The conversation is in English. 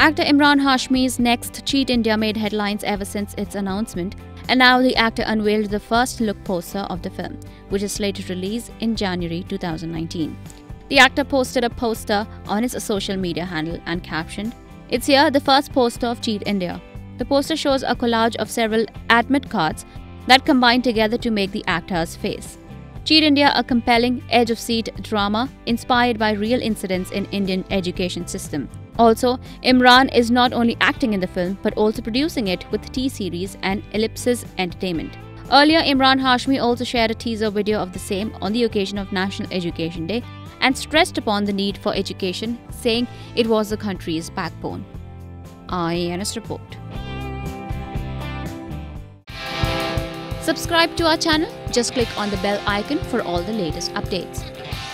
Actor Emraan Hashmi's next Cheat India made headlines ever since its announcement, and now the actor unveiled the first look poster of the film, which is slated to release in January 2019. The actor posted a poster on his social media handle and captioned, "It's here, the first poster of Cheat India." The poster shows a collage of several admit cards that combine together to make the actor's face. Cheat India, a compelling edge-of-seat drama inspired by real incidents in Indian education system. Also, Emraan is not only acting in the film but also producing it with T-Series and Ellipsis Entertainment. Earlier, Emraan Hashmi also shared a teaser video of the same on the occasion of National Education Day and stressed upon the need for education, saying it was the country's backbone. IANS Report. Subscribe to our channel. Just click on the bell icon for all the latest updates.